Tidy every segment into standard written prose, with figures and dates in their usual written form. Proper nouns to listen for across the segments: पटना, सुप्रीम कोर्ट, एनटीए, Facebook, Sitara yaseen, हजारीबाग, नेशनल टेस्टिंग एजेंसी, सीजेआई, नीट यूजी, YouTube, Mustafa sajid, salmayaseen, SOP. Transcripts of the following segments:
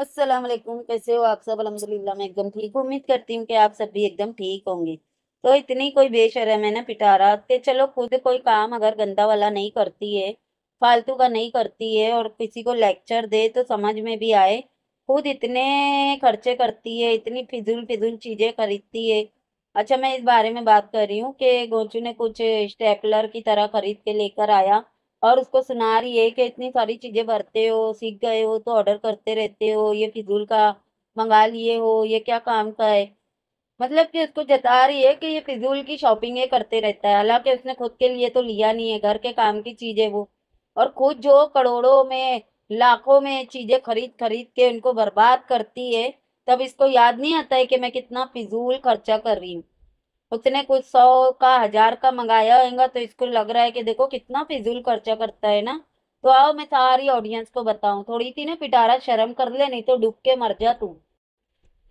अस्सलाम वालेकुम, कैसे हो आप सब? अल्हम्दुलिल्लाह मैं एकदम ठीक हूँ। उम्मीद करती हूँ कि आप सब भी एकदम ठीक होंगे। तो इतनी कोई बेशर्म है ना पिटारा कि चलो खुद कोई काम अगर गंदा वाला नहीं करती है, फालतू का नहीं करती है और किसी को लेक्चर दे तो समझ में भी आए। खुद इतने खर्चे करती है, इतनी फिजूल चीज़ें खरीदती है। अच्छा, मैं इस बारे में बात कर रही हूँ कि गोचू ने कुछ स्टेपलर की तरह खरीद के लेकर आया और उसको सुना रही है कि इतनी सारी चीज़ें भरते हो, सीख गए हो तो ऑर्डर करते रहते हो, ये फिजूल का मंगा लिए हो, ये क्या काम का है। मतलब कि उसको जता रही है कि ये फिजूल की शॉपिंग ये करते रहता है, हालांकि उसने खुद के लिए तो लिया नहीं है, घर के काम की चीज़ें वो। और खुद जो करोड़ों में लाखों में चीज़ें खरीद के उनको बर्बाद करती है, तब इसको याद नहीं आता है कि मैं कितना फिजूल खर्चा कर रही हूँ। उसने कुछ 100 का 1000 का मंगाया होगा तो इसको लग रहा है कि देखो कितना फिजूल खर्चा करता है ना। तो आओ मैं सारी ऑडियंस को बताऊं, थोड़ी सी ना पिटारा शर्म कर ले, नहीं तो डूब के मर जा तू।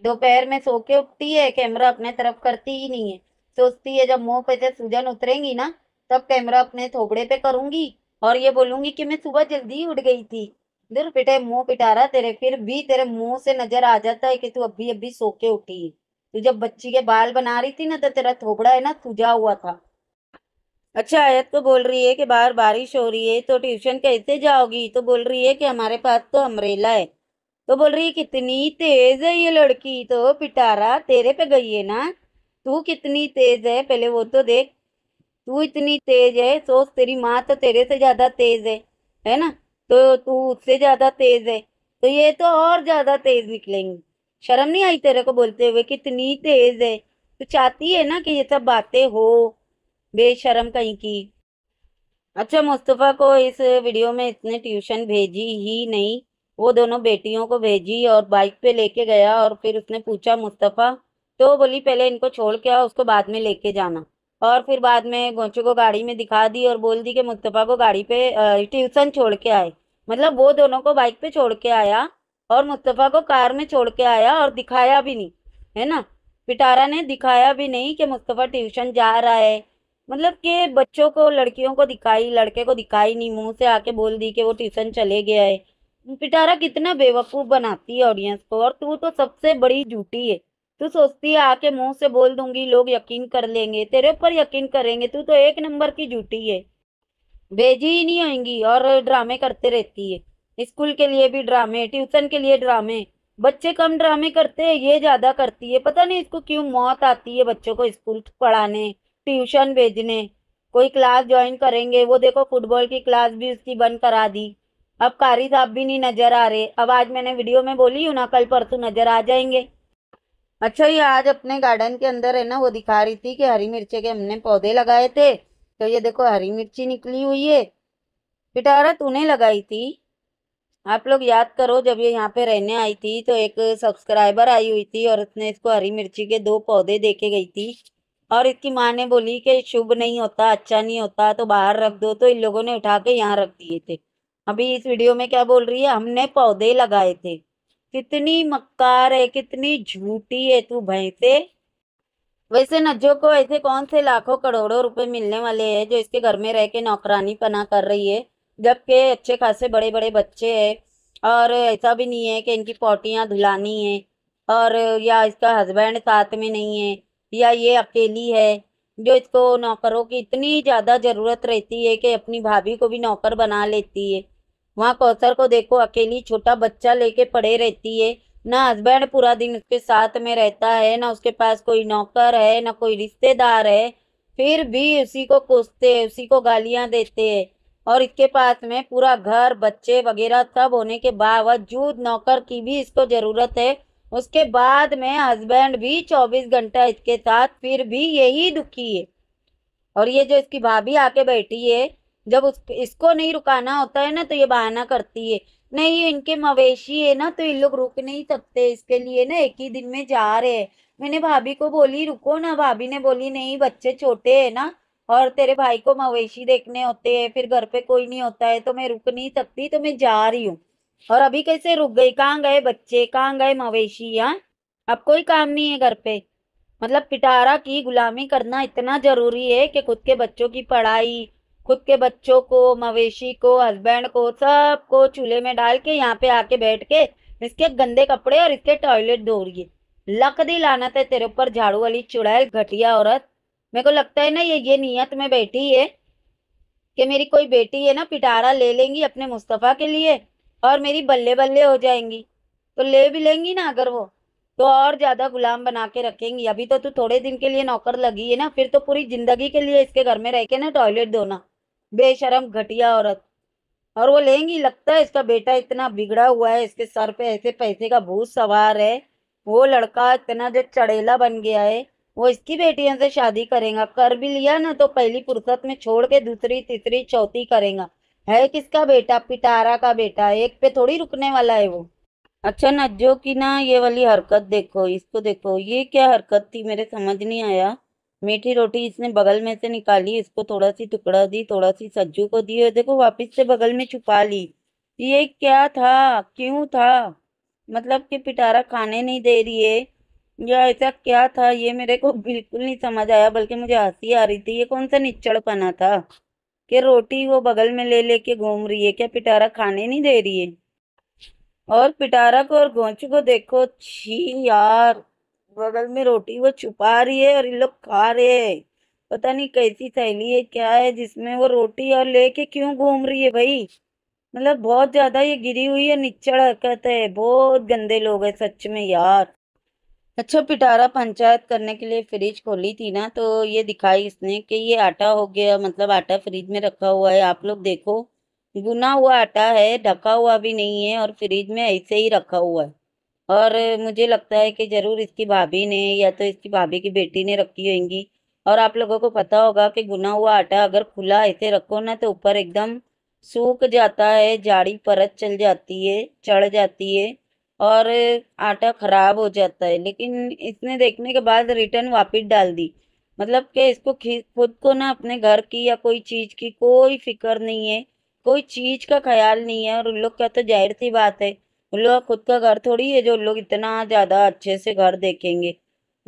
दोपहर में सो के उठती है, कैमरा अपने तरफ करती ही नहीं है। सोचती है जब मुंह पे से सूजन उतरेंगी ना तब कैमरा अपने थोबड़े पे करूंगी और ये बोलूंगी कि मैं सुबह जल्दी उठ गई थी। दूर पिटे मुँह पिटारा तेरे, फिर भी तेरे मुँह से नजर आ जाता है कि तू अभी सो के उठी। तू जब बच्ची के बाल बना रही थी ना तो तेरा थोबड़ा है ना सूजा हुआ था। अच्छा, आयत को बोल रही है कि बाहर बारिश हो रही है तो ट्यूशन कैसे जाओगी, तो बोल रही है कि हमारे पास तो अम्ब्रेला है। तो बोल रही है कितनी तेज है ये लड़की, तो पिटारा तेरे पे गई है ना, तू कितनी तेज है पहले वो तो देख। तू इतनी तेज है, सोच तेरी माँ तो तेरे से ज्यादा तेज है ना, तो तू उससे ज्यादा तेज है तो ये तो और ज्यादा तेज निकलेंगी। शर्म नहीं आई तेरे को बोलते हुए कितनी तेज है। तू चाहती है ना कि ये सब बातें हो, बेशर्म कहीं की। अच्छा, मुस्तफ़ा को इस वीडियो में इसने ट्यूशन भेजी ही नहीं, वो दोनों बेटियों को भेजी और बाइक पे लेके गया। और फिर उसने पूछा मुस्तफ़ा, तो बोली पहले इनको छोड़ के आओ, उसको बाद में लेके जाना। और फिर बाद में गोंचू को गाड़ी में दिखा दी और बोल दी कि मुस्तफ़ा को गाड़ी पे ट्यूशन छोड़ के आए। मतलब वो दोनों को बाइक पे छोड़ के आया और मुस्तफ़ा को कार में छोड़ के आया और दिखाया भी नहीं, है ना। पिटारा ने दिखाया भी नहीं कि मुस्तफ़ा ट्यूशन जा रहा है। मतलब कि बच्चों को, लड़कियों को दिखाई, लड़के को दिखाई नहीं, मुंह से आके बोल दी कि वो ट्यूशन चले गया है। पिटारा कितना बेवकूफ़ बनाती है ऑडियंस को। और तू तो सबसे बड़ी झूठी है, तू सोचती है आके मुँह से बोल दूंगी लोग यकीन कर लेंगे, तेरे ऊपर यकीन करेंगे। तू तो एक नंबर की झूठी है, भेजी ही नहीं होएंगी और ड्रामे करते रहती है। स्कूल के लिए भी ड्रामे, ट्यूशन के लिए ड्रामे। बच्चे कम ड्रामे करते हैं, ये ज़्यादा करती है। पता नहीं इसको क्यों मौत आती है बच्चों को स्कूल पढ़ाने, ट्यूशन भेजने। कोई क्लास ज्वाइन करेंगे, वो देखो फुटबॉल की क्लास भी उसकी बंद करा दी। अब कारी साहब भी नहीं नज़र आ रहे। अब आज मैंने वीडियो में बोली हूँ ना, कल परसों नज़र आ जाएंगे। अच्छा, ये आज अपने गार्डन के अंदर है ना, वो दिखा रही थी कि हरी मिर्चे के हमने पौधे लगाए थे तो ये देखो हरी मिर्ची निकली हुई है। पिटारा तूने लगाई थी? आप लोग याद करो जब ये यहाँ पे रहने आई थी तो एक सब्सक्राइबर आई हुई थी और उसने इसको हरी मिर्ची के 2 पौधे दे के गई थी और इसकी माँ ने बोली कि शुभ नहीं होता, अच्छा नहीं होता, तो बाहर रख दो, तो इन लोगों ने उठा के यहाँ रख दिए थे। अभी इस वीडियो में क्या बोल रही है, हमने पौधे लगाए थे। कितनी मक्कार है, कितनी झूठी है तू भैंसे। वैसे नज्जो को ऐसे कौन से लाखों करोड़ों रुपये मिलने वाले हैं जो इसके घर में रह के नौकरानी पना कर रही है, जबकि अच्छे खासे बड़े बड़े बच्चे हैं। और ऐसा भी नहीं है कि इनकी पॉटियाँ धुलानी है और या इसका हस्बैंड साथ में नहीं है या ये अकेली है। जो इसको नौकरों की इतनी ज़्यादा ज़रूरत रहती है कि अपनी भाभी को भी नौकर बना लेती है। वहाँ कौसर को देखो, अकेली छोटा बच्चा लेके पड़े रहती है, ना हस्बैंड पूरा दिन उसके साथ में रहता है, ना उसके पास कोई नौकर है, ना कोई रिश्तेदार है, फिर भी उसी को कोसते हैं, उसी को गालियाँ देते हैं। और इसके पास में पूरा घर, बच्चे वगैरह सब होने के बावजूद नौकर की भी इसको ज़रूरत है। उसके बाद में हस्बैंड भी 24 घंटा इसके साथ, फिर भी यही दुखी है। और ये जो इसकी भाभी आके बैठी है, जब इसको नहीं रुकाना होता है ना तो ये बहाना करती है, नहीं इनके मवेशी है ना तो इन लोग रुक नहीं सकते, इसके लिए ना एक ही दिन में जा रहे हैं। मैंने भाभी को बोली रुको ना, भाभी ने बोली नहीं बच्चे छोटे हैं ना और तेरे भाई को मवेशी देखने होते हैं, फिर घर पे कोई नहीं होता है, तो मैं रुक नहीं सकती, तो मैं जा रही हूँ। और अभी कैसे रुक गई, कहाँ गए बच्चे, कहाँ गए मवेशी, यहाँ अब कोई काम नहीं है घर पे। मतलब पिटारा की गुलामी करना इतना ज़रूरी है कि खुद के बच्चों की पढ़ाई, खुद के बच्चों को, मवेशी को, हस्बैंड को, सबको चूल्हे में डाल के यहाँ पे आके बैठ के इसके गंदे कपड़े और इसके टॉयलेट धो रही है। लक दी लानत है तेरे ऊपर, झाड़ू वाली चुड़ैल, घटिया औरत। मेरे को लगता है ना ये नियत में बैठी है कि मेरी कोई बेटी है ना पिटारा ले लेंगी अपने मुस्तफ़ा के लिए और मेरी बल्ले बल्ले हो जाएंगी। तो ले भी लेंगी ना अगर वो, तो और ज़्यादा गुलाम बना के रखेंगी। अभी तो तू थोड़े दिन के लिए नौकर लगी है ना, फिर तो पूरी ज़िंदगी के लिए इसके घर में रह के ना टॉयलेट धोना। बेशरम घटिया औरत। और वो लेंगी, लगता है इसका बेटा इतना बिगड़ा हुआ है, इसके सर पे ऐसे पैसे का भूत सवार है, वो लड़का इतना जो चड़ेला बन गया है, वो इसकी बेटियों से शादी करेगा। कर भी लिया ना तो पहली फुर्सत में छोड़ के दूसरी तीसरी चौथी करेगा। है किसका बेटा? पिटारा का बेटा। एक पे थोड़ी रुकने वाला है वो। अच्छा नज्जो की ना ये वाली हरकत देखो, इसको देखो, ये क्या हरकत थी मेरे समझ नहीं आया। मीठी रोटी इसने बगल में से निकाली, इसको थोड़ा सी टुकड़ा दी, थोड़ा सी सज्जू को दी और देखो वापस से बगल में छुपा ली। ये क्या था? क्यों था? मतलब कि पिटारा खाने नहीं दे रही है या ऐसा क्या था? ये मेरे को बिल्कुल नहीं समझ आया, बल्कि मुझे हंसी आ रही थी। ये कौन सा निच्चड़पना था कि रोटी वो बगल में ले लेके घूम रही है? क्या पिटारा खाने नहीं दे रही है? और पिटारा को और गोंचू को देखो, छी यार, बगल में रोटी वो छुपा रही है और इन लोग खा रहे हैं। पता नहीं कैसी थैली है, क्या है जिसमें वो रोटी और लेके क्यों घूम रही है भाई? मतलब बहुत ज़्यादा ये गिरी हुई है निच्चड़ हरकत है। बहुत गंदे लोग हैं सच में यार। अच्छा पिटारा पंचायत करने के लिए फ्रिज खोली थी ना, तो ये दिखाई इसने कि ये आटा हो गया, मतलब आटा फ्रिज में रखा हुआ है। आप लोग देखो, गुना हुआ आटा है, ढका हुआ भी नहीं है और फ्रिज में ऐसे ही रखा हुआ है। और मुझे लगता है कि ज़रूर इसकी भाभी ने या तो इसकी भाभी की बेटी ने रखी होंगी। और आप लोगों को पता होगा कि गुना हुआ आटा अगर खुला ऐसे रखो ना तो ऊपर एकदम सूख जाता है, जाड़ी परत चल जाती है, चढ़ जाती है और आटा ख़राब हो जाता है। लेकिन इसने देखने के बाद रिटर्न वापस डाल दी। मतलब कि इसको खुद को ना अपने घर की या कोई चीज़ की कोई फिक्र नहीं है, कोई चीज़ का ख्याल नहीं है। और उन लोग का तो जाहिर सी बात है, उन लोग खुद का घर थोड़ी है जो लोग इतना ज़्यादा अच्छे से घर देखेंगे।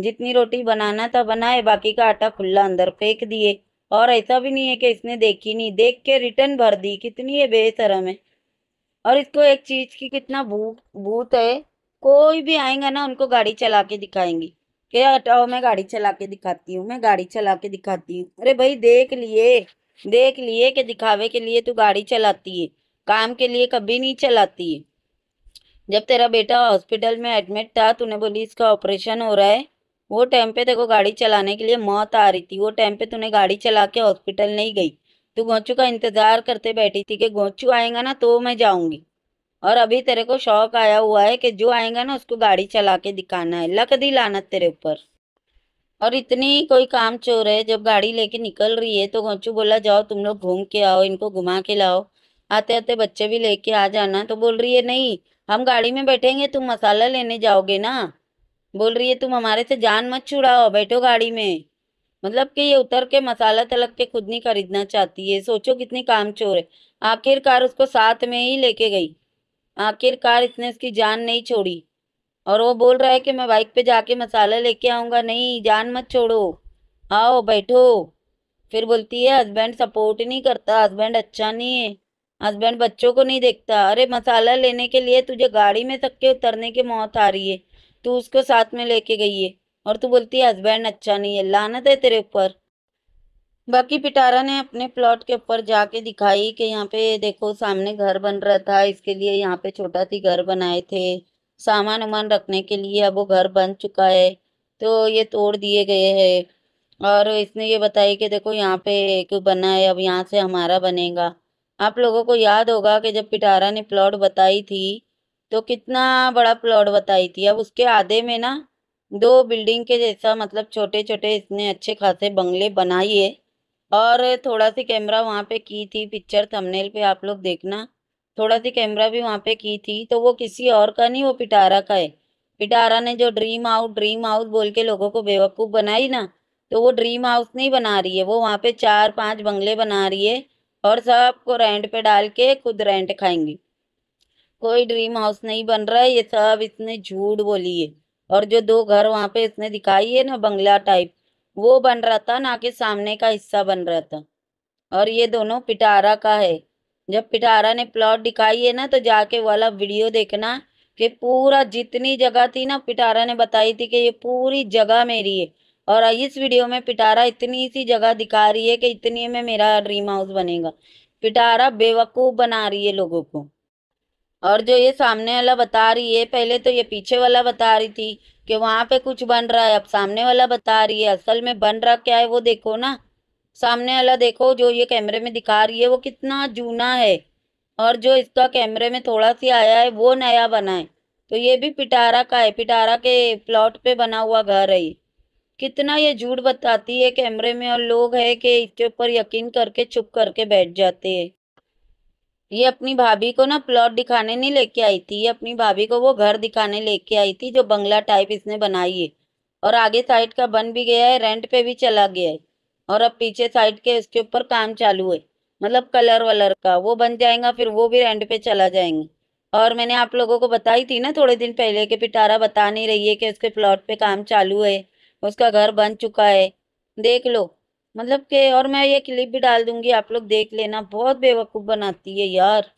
जितनी रोटी बनाना था बनाए, बाकी का आटा खुला अंदर फेंक दिए। और ऐसा भी नहीं है कि इसने देखी नहीं, देख के रिटर्न भर दी। कितनी ये बेशरम है। और इसको एक चीज़ की कितना भूत है, कोई भी आएगा ना उनको गाड़ी चला के दिखाएंगी कि हटाओ मैं गाड़ी चला के दिखाती हूँ, मैं गाड़ी चला के दिखाती हूँ। अरे भाई देख लिए कि दिखावे के लिए तू गाड़ी चलाती है, काम के लिए कभी नहीं चलाती है। जब तेरा बेटा हॉस्पिटल में एडमिट था, तूने बोली इसका ऑपरेशन हो रहा है, वो टाइम पे तेरे को गाड़ी चलाने के लिए मौत आ रही थी। वो टाइम पे तूने गाड़ी चला के हॉस्पिटल नहीं गई, तू गोंचू का इंतज़ार करते बैठी थी कि गोंचू आएगा ना तो मैं जाऊंगी। और अभी तेरे को शौक आया हुआ है कि जो आएगा ना उसको गाड़ी चला के दिखाना है। लक दी लानत तेरे ऊपर। और इतनी कोई काम चोर है, जब गाड़ी लेके निकल रही है तो गोंचू बोला जाओ तुम लोग घूम के आओ, इनको घुमा के लाओ, आते आते बच्चे भी लेके आ जाना। तो बोल रही है नहीं हम गाड़ी में बैठेंगे, तुम मसाला लेने जाओगे ना। बोल रही है तुम हमारे से जान मत छुड़ाओ, बैठो गाड़ी में। मतलब कि ये उतर के मसाला तलक के खुद नहीं खरीदना चाहती है। सोचो कितनी कामचोर है। आखिरकार उसको साथ में ही लेके गई, आखिरकार इसने उसकी जान नहीं छोड़ी। और वो बोल रहा है कि मैं बाइक पे जाके मसाला लेके आऊँगा। नहीं, जान मत छोड़ो, आओ बैठो। फिर बोलती है हस्बैंड सपोर्ट नहीं करता, हस्बैंड अच्छा नहीं है, हस्बैंड बच्चों को नहीं देखता। अरे मसाला लेने के लिए तुझे गाड़ी में तक के उतरने की मौत आ रही है, तू उसको साथ में लेके गई है और तू बोलती है हस्बैंड अच्छा नहीं है। लानत है तेरे ऊपर। बाकी पिटारा ने अपने प्लॉट के ऊपर जाके दिखाई कि यहाँ पे देखो सामने घर बन रहा था, इसके लिए यहाँ पे छोटा सी घर बनाए थे सामान उमान रखने के लिए। अब वो घर बन चुका है तो ये तोड़ दिए गए हैं। और इसने ये बताया कि देखो यहाँ पे एक बना है, अब यहाँ से हमारा बनेगा। आप लोगों को याद होगा कि जब पिटारा ने प्लॉट बताई थी तो कितना बड़ा प्लॉट बताई थी। अब उसके आधे में ना 2 बिल्डिंग के जैसा, मतलब छोटे छोटे इसने अच्छे खासे बंगले बनाए। और थोड़ा सी कैमरा वहाँ पे की थी, पिक्चर थंबनेल पे आप लोग देखना, थोड़ा सी कैमरा भी वहाँ पे की थी। तो वो किसी और का नहीं, वो पिटारा का है। पिटारा ने जो ड्रीम हाउस बोल के लोगों को बेवकूफ़ बनाई ना, तो वो ड्रीम हाउस नहीं बना रही है, वो वहाँ पे 4-5 बंगले बना रही है और सबको रेंट पे डाल के खुद रेंट खाएंगी। कोई ड्रीम हाउस नहीं बन रहा है, ये सब इसने झूठ बोली है। और जो 2 घर वहाँ पे इसने दिखाई है ना बंगला टाइप, वो बन रहा था ना कि सामने का हिस्सा बन रहा था। और ये दोनों पिटारा का है। जब पिटारा ने प्लॉट दिखाई है ना तो जाके वाला वीडियो देखना कि पूरा जितनी जगह थी ना पिटारा ने बताई थी कि ये पूरी जगह मेरी है, और इस वीडियो में पिटारा इतनी सी जगह दिखा रही है कि इतनी में मेरा ड्रीम हाउस बनेगा। पिटारा बेवकूफ़ बना रही है लोगों को। और जो ये सामने वाला बता रही है, पहले तो ये पीछे वाला बता रही थी कि वहाँ पे कुछ बन रहा है, अब सामने वाला बता रही है। असल में बन रहा क्या है वो देखो ना, सामने वाला देखो जो ये कैमरे में दिखा रही है वो कितना जूना है, और जो इसका कैमरे में थोड़ा सा आया है वो नया बना है। तो ये भी पिटारा का है, पिटारा के प्लॉट पे बना हुआ घर है। कितना ये झूठ बताती है कैमरे में, और लोग है कि इसके ऊपर यकीन करके चुप करके बैठ जाते हैं। ये अपनी भाभी को ना प्लॉट दिखाने नहीं लेके आई थी, ये अपनी भाभी को वो घर दिखाने लेके आई थी जो बंगला टाइप इसने बनाई है, और आगे साइड का बन भी गया है, रेंट पे भी चला गया है, और अब पीछे साइड के इसके ऊपर काम चालू है, मतलब कलर वलर का वो बन जाएगा, फिर वो भी रेंट पे चला जाएंगे। और मैंने आप लोगों को बताई थी ना थोड़े दिन पहले कि पिटारा बता नहीं रही है कि उसके प्लॉट पे काम चालू है, उसका घर बन चुका है, देख लो मतलब के। और मैं ये क्लिप भी डाल दूंगी, आप लोग देख लेना। बहुत बेवकूफ़ बनाती है यार।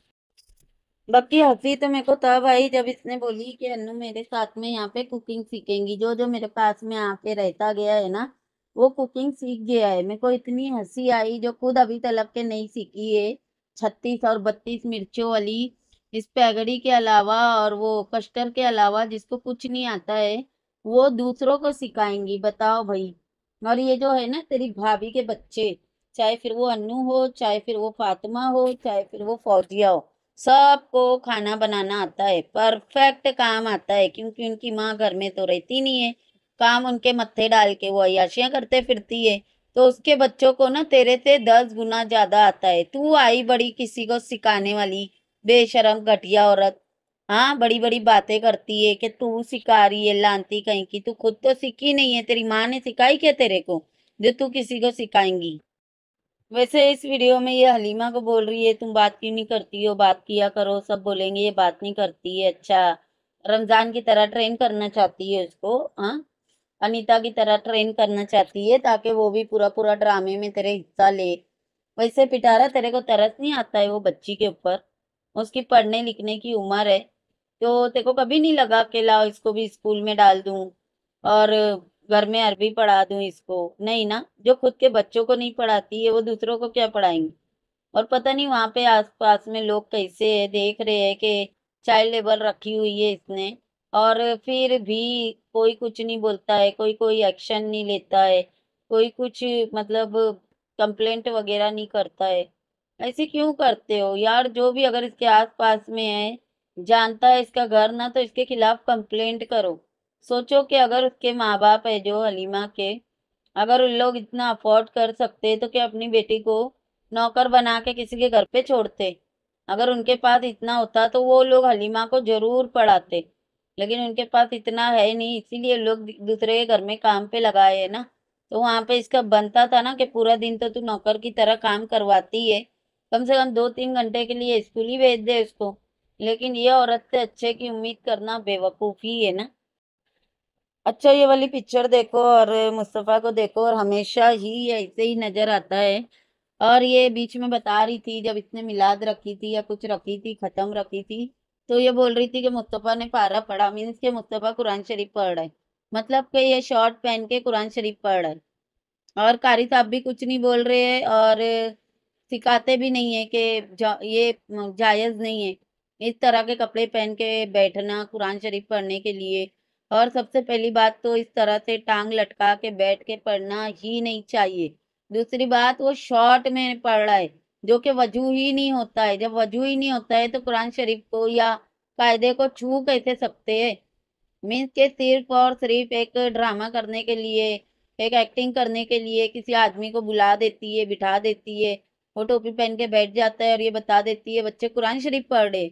बाकी हंसी तो मेरे को तब आई जब इसने बोली कि अन्नू मेरे साथ में यहाँ पे कुकिंग सीखेंगी, जो जो मेरे पास में आके रहता गया है ना वो कुकिंग सीख गया है। मेरे को इतनी हंसी आई, जो खुद अभी तलब के नहीं सीखी है। 36 और 32 मिर्चों वाली इस पैगड़ी के अलावा और वो कस्टर के अलावा जिसको कुछ नहीं आता है वो दूसरों को सिखाएंगी, बताओ भाई। और ये जो है ना तेरी भाभी के बच्चे, चाहे फिर वो अन्नू हो, चाहे फिर वो फातिमा हो, चाहे फिर वो फौजिया हो, सबको खाना बनाना आता है, परफेक्ट काम आता है, क्योंकि उनकी माँ घर में तो रहती नहीं है, काम उनके मत्थे डाल के वो अय्याशियाँ करते फिरती है। तो उसके बच्चों को ना तेरे से 10 गुना ज़्यादा आता है। तू आई बड़ी किसी को सिखाने वाली बेशरम घटिया औरत। हाँ, बड़ी बड़ी बातें करती है कि तू सिखा रही है, लानती कहीं की, तू खुद तो सीखी नहीं है, तेरी माँ ने सिखाई क्या तेरे को जो तू किसी को सिखाएंगी। वैसे इस वीडियो में ये हलीमा को बोल रही है तुम बात क्यों नहीं करती हो, बात किया करो, सब बोलेंगे ये बात नहीं करती है। अच्छा, रमज़ान की तरह ट्रेन करना चाहती है उसको, हाँ अनीता की तरह ट्रेन करना चाहती है, ताकि वो भी पूरा पूरा ड्रामे में तेरे हिस्सा ले। वैसे पिटारा तेरे को तरस नहीं आता है वो बच्ची के ऊपर, उसकी पढ़ने लिखने की उम्र है, तो तेरे को कभी नहीं लगा कि लाओ इसको भी स्कूल में डाल दूं और घर में अरबी पढ़ा दूं इसको, नहीं ना। जो खुद के बच्चों को नहीं पढ़ाती है वो दूसरों को क्या पढ़ाएंगी। और पता नहीं वहाँ पे आसपास में लोग कैसे है, देख रहे हैं कि चाइल्ड लेबर रखी हुई है इसने, और फिर भी कोई कुछ नहीं बोलता है, कोई एक्शन नहीं लेता है, कोई कुछ मतलब कंप्लेंट वगैरह नहीं करता है। ऐसे क्यों करते हो यार। जो भी अगर इसके आसपास में है जानता है इसका घर ना, तो इसके खिलाफ कंप्लेंट करो। सोचो कि अगर उसके माँ बाप है जो हलीमा के, अगर उन लोग इतना अफोर्ड कर सकते तो क्या अपनी बेटी को नौकर बना के किसी के घर पे छोड़ते। अगर उनके पास इतना होता तो वो लोग हलीमा को जरूर पढ़ाते, लेकिन उनके पास इतना है नहीं, इसीलिए लोग दूसरे के घर में काम पे लगाए है ना। तो वहाँ पे इसका बनता था ना कि पूरा दिन तो तू नौकर की तरह काम करवाती है, कम से कम 2-3 घंटे के लिए स्कूल ही भेज दे उसको। लेकिन ये औरत से अच्छे की उम्मीद करना बेवकूफ़ी है ना। अच्छा, ये वाली पिक्चर देखो और मुस्तफ़ा को देखो, और हमेशा ही ऐसे ही नज़र आता है। और ये बीच में बता रही थी जब इसने मिलाद रखी थी या कुछ रखी थी, ख़त्म रखी थी, तो ये बोल रही थी कि मुस्तफ़ा ने पारा पढ़ा, मीन्स के मुस्तफ़ा कुरान शरीफ पढ़ रहा है, मतलब कि ये शॉर्ट पहन के कुरान शरीफ पढ़ रहा है। और कारी साहब भी कुछ नहीं बोल रहे हैं और सिखाते भी नहीं है कि ये जायज़ नहीं है इस तरह के कपड़े पहन के बैठना कुरान शरीफ पढ़ने के लिए। और सबसे पहली बात तो इस तरह से टांग लटका के बैठ के पढ़ना ही नहीं चाहिए। दूसरी बात, वो शॉर्ट में पढ़ रहा है जो कि वजू ही नहीं होता है। जब वजू ही नहीं होता है तो कुरान शरीफ को या कायदे को छू कैसे सकते हैं। मीन्स के सिर्फ और सिर्फ एक ड्रामा करने के लिए, एक एक्टिंग करने के लिए किसी आदमी को बुला देती है, बिठा देती है, वो टोपी पहन के बैठ जाता है और ये बता देती है बच्चे कुरान शरीफ पढ़ रहे।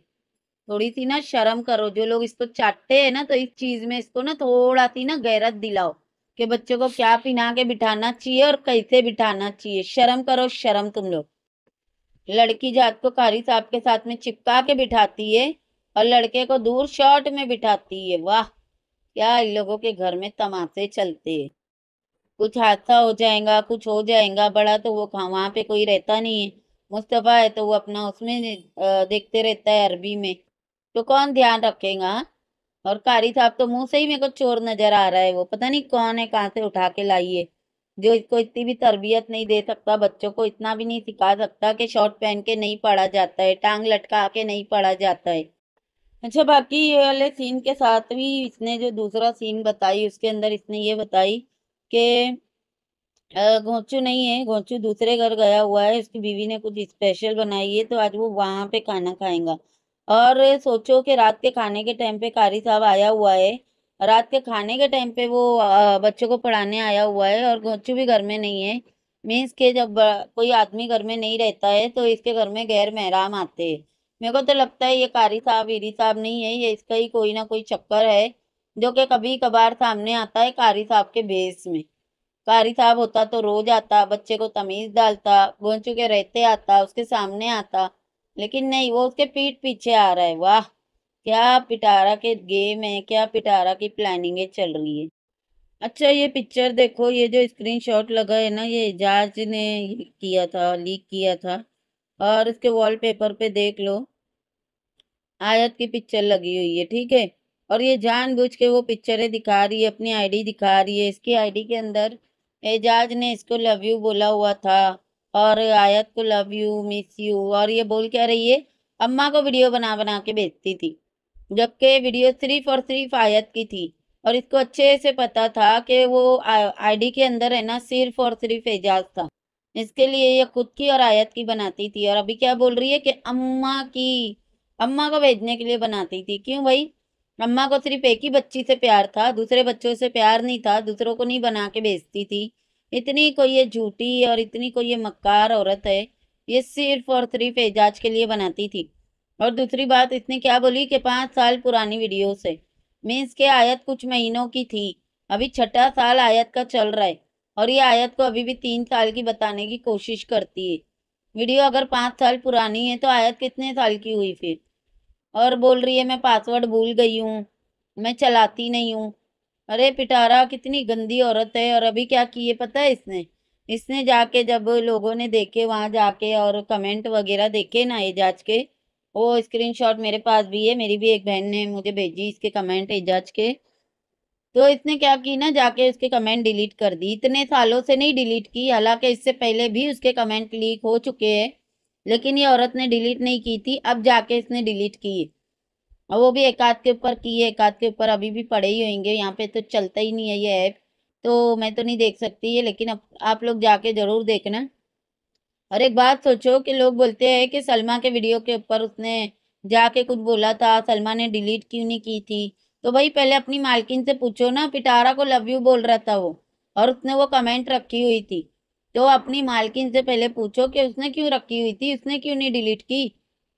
थोड़ी सी ना शर्म करो। जो लोग इसको चाटते हैं ना, तो इस चीज़ में इसको ना थोड़ा सी ना गैरत दिलाओ कि बच्चों को क्या पिना के बिठाना चाहिए और कैसे बिठाना चाहिए। शर्म करो, शर्म। तुम लोग लड़की जात को कारी साहब के साथ में चिपका के बिठाती है और लड़के को दूर शॉर्ट में बिठाती है। वाह, क्या इन लोगों के घर में तमाशे चलते हैं। कुछ हादसा हो जाएगा, कुछ हो जाएगा बड़ा, तो वो वहाँ पे कोई रहता नहीं है। मुस्तफ़ा है तो वो अपना उसमें देखते रहता है अरबी में, तो कौन ध्यान रखेगा। और कारी साहब तो मुंह से ही मेरे को चोर नजर आ रहा है। वो पता नहीं कौन है, कहाँ से उठा के लाइए, जो इसको इतनी भी तरबियत नहीं दे सकता, बच्चों को इतना भी नहीं सिखा सकता कि शॉर्ट पहन के नहीं पढ़ा जाता है, टांग लटका के नहीं पढ़ा जाता है। अच्छा, बाकी ये वाले सीन के साथ भी इसने जो दूसरा सीन बताई उसके अंदर इसने ये बताई कि घोंचू नहीं है, घोंचू दूसरे घर गया हुआ है, उसकी बीवी ने कुछ स्पेशल बनाई है तो आज वो वहाँ पे खाना खाएगा। और सोचो कि रात के खाने के टाइम पे कारी साहब आया हुआ है, रात के खाने के टाइम पे वो बच्चों को पढ़ाने आया हुआ है और घोंचू भी घर में नहीं है। मीन्स के जब कोई आदमी घर में नहीं रहता है तो इसके घर में गैर महराम आते हैं। मेरे को तो लगता है ये कारी साहब हीरी साहब नहीं है, ये इसका ही कोई ना कोई चक्कर है जो कि कभी कभार सामने आता है कारी साहब के भेस में। कारी साहब होता तो रोज आता, बच्चे को तमीज डालता, घोंचू के रहते आता, उसके सामने आता, लेकिन नहीं, वो उसके पीठ पीछे आ रहा है। वाह, क्या पिटारा के गेम है, क्या पिटारा की प्लानिंगें चल रही है। अच्छा, ये पिक्चर देखो, ये जो स्क्रीनशॉट लगा है ना, ये एजाज ने किया था, लीक किया था, और इसके वॉलपेपर पे देख लो आयत की पिक्चर लगी हुई है, ठीक है। और ये जानबूझ के वो पिक्चरें दिखा रही है, अपनी आईडी दिखा रही है। इसकी आईडी के अंदर एजाज ने इसको लव यू बोला हुआ था और आयत को लव यू, मिस यू, और ये बोल क्या रही है, अम्मा को वीडियो बना बना के बेचती थी, जबकि वीडियो सिर्फ और सिर्फ आयत की थी। और इसको अच्छे से पता था कि वो आईडी के अंदर है ना सिर्फ और सिर्फ एजाज था, इसके लिए ये खुद की और आयत की बनाती थी। और अभी क्या बोल रही है कि अम्मा को भेजने के लिए बनाती थी। क्यों भाई, अम्मा को सिर्फ एक ही बच्ची से प्यार था, दूसरे बच्चों से प्यार नहीं था, दूसरों को नहीं बना के भेजती थी। इतनी कोई ये झूठी और इतनी कोई ये मक्कार औरत है, ये सिर्फ और सिर्फ एजाज के लिए बनाती थी। और दूसरी बात इसने क्या बोली कि 5 साल पुरानी वीडियो से, मीन्स के आयत कुछ महीनों की थी, अभी 6ठा साल आयत का चल रहा है और ये आयत को अभी भी 3 साल की बताने की कोशिश करती है। वीडियो अगर 5 साल पुरानी है तो आयत कितने साल की हुई फिर। और बोल रही है मैं पासवर्ड भूल गई हूँ, मैं चलाती नहीं हूँ। अरे पिटारा, कितनी गंदी औरत है। और अभी क्या किए पता है इसने जाके, जब लोगों ने देखे वहाँ जाके और कमेंट वगैरह देखे ना एजाज के, वो स्क्रीनशॉट मेरे पास भी है, मेरी भी एक बहन ने मुझे भेजी इसके कमेंट एजाज के, तो इसने क्या की ना, जाके उसके कमेंट डिलीट कर दी। इतने सालों से नहीं डिलीट की, हालांकि इससे पहले भी उसके कमेंट लीक हो चुके हैं, लेकिन ये औरत ने डिलीट नहीं की थी, अब जाके इसने डिलीट की। और वो भी एकाध के ऊपर की है, एकाध के ऊपर अभी भी पड़े ही होंगे, यहाँ पे तो चलता ही नहीं है ये ऐप, तो मैं तो नहीं देख सकती है, लेकिन आप लोग जाके ज़रूर देखना। और एक बात सोचो कि लोग बोलते हैं कि सलमा के वीडियो के ऊपर उसने जाके कुछ बोला था, सलमा ने डिलीट क्यों नहीं की थी। तो भाई पहले अपनी मालकिन से पूछो ना, पिटारा को लव यू बोल रहा था वो, और उसने वो कमेंट रखी हुई थी, तो अपनी मालकिन से पहले पूछो कि उसने क्यों रखी हुई थी, उसने क्यों नहीं डिलीट की।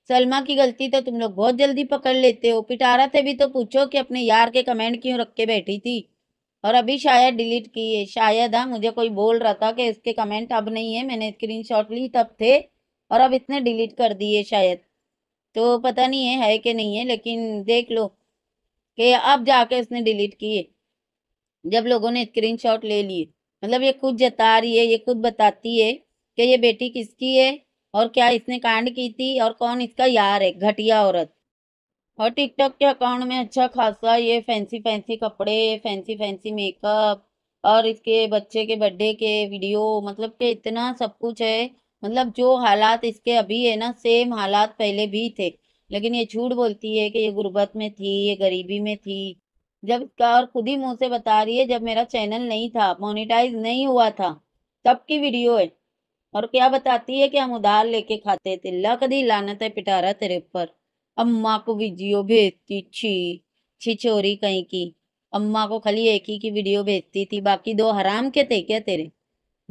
सलमा की गलती तो तुम लोग बहुत जल्दी पकड़ लेते हो, पिटारा से भी तो पूछो कि अपने यार के कमेंट क्यों रख के बैठी थी। और अभी शायद डिलीट की है, शायद, हाँ, मुझे कोई बोल रहा था कि इसके कमेंट अब नहीं है, मैंने स्क्रीनशॉट ली तब थे और अब इसने डिलीट कर दिए शायद, तो पता नहीं है कि नहीं है, लेकिन देख लो कि अब जाके उसने डिलीट किए जब लोगों ने स्क्रीनशॉट ले लिए। मतलब ये खुद जता रही है, ये खुद बताती है कि ये बेटी किसकी है और क्या इसने कांड की थी और कौन इसका यार है, घटिया औरत। और टिकटॉक के अकाउंट में अच्छा खासा ये फैंसी फैंसी कपड़े, फैंसी फैंसी मेकअप और इसके बच्चे के बर्थडे के वीडियो, मतलब कि इतना सब कुछ है। मतलब जो हालात इसके अभी है ना, सेम हालात पहले भी थे, लेकिन ये झूठ बोलती है कि ये गुर्बत में थी, ये गरीबी में थी, जब इसका, और खुद ही मुँह से बता रही है, जब मेरा चैनल नहीं था, मोनेटाइज नहीं हुआ था, तब की वीडियो है। और क्या बताती है कि हम उधार लेके खाते थे। लक दी लानत है पिटारा तेरे पर, अम्मा को वीडियो भेजती, छी छिछोरी कहीं की, अम्मा को खाली एक ही की वीडियो भेजती थी, बाकी 2 हराम के थे क्या तेरे,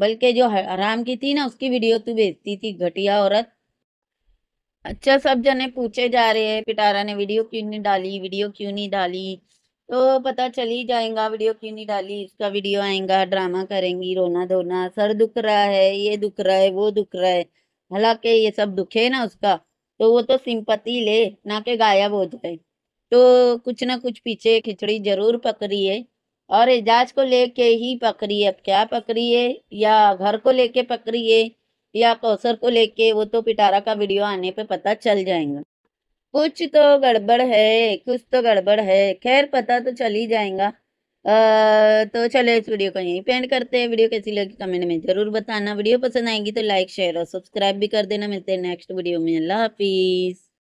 बल्कि जो हराम की थी ना उसकी वीडियो तू भेजती थी, घटिया औरत। अच्छा, सब जने पूछे जा रहे हैं पिटारा ने वीडियो क्यों नहीं डाली, वीडियो क्यों नहीं डाली, तो पता चली जाएगा वीडियो क्यों नहीं डाली, इसका वीडियो आएगा, ड्रामा करेंगी, रोना धोना, सर दुख रहा है, ये दुख रहा है, वो दुख रहा है। हालांकि ये सब दुखे ना उसका, तो वो तो सिंपैथी ले ना के गायब हो जाए, तो कुछ ना कुछ पीछे खिचड़ी जरूर पकड़ी है। और एजाज को लेके ही पकड़ी है, अब क्या पकड़ी है, या घर को लेके पकड़ी है या कौसर को लेके, वो तो पिटारा का वीडियो आने पे पता चल जाएगा। कुछ तो गड़बड़ है, कुछ तो गड़बड़ है। खैर पता तो चल ही जाएगा। तो चलो इस वीडियो को यहीं पे एंड करते हैं। वीडियो कैसी लगी कमेंट में जरूर बताना। वीडियो पसंद आएगी तो लाइक शेयर और सब्सक्राइब भी कर देना। मिलते हैं नेक्स्ट वीडियो में। अल्लाह हाफिज़।